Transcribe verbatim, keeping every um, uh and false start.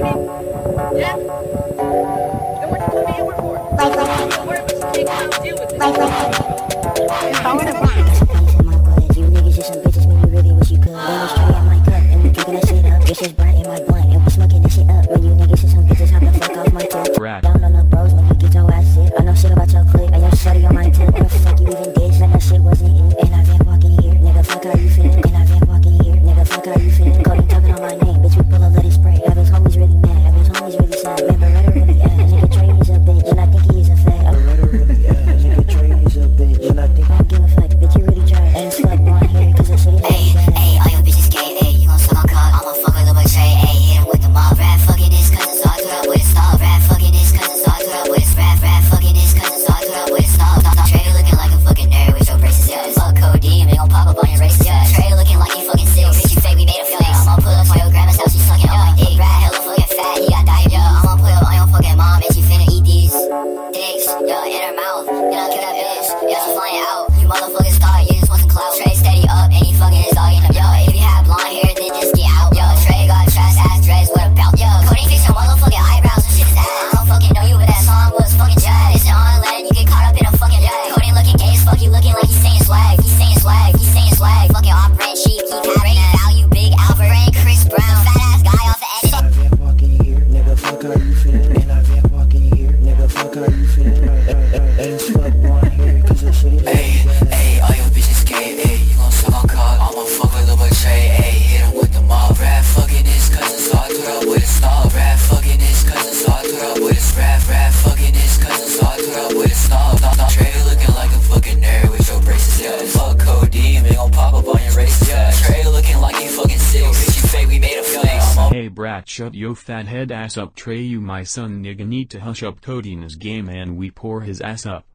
with me? Yeah? Then what do you want me here for? I don't worry about you, can't deal with it. I'm in my blood. You niggas just some bitches, make me really wish you could. Then it's straight out my cup, and we drinking that shit up. This is bright in my blunt, and we smoking that shit up. When you niggas just some bitches, hop the fuck off my tip. Down on the bros, when you get your ass shit. I know shit about your clique, and your shorty on my tip. What the fuck you even did? Like that shit wasn't in. And I've been walking here, nigga, fuck how you feel. And I've been walking here, nigga, fuck how you feel. Cody talking on my name, bitch, we pull a little spray. Brat, shut yo fat head ass up. Trey, you my son nigga need to hush up. Codeine is game and we pour his ass up.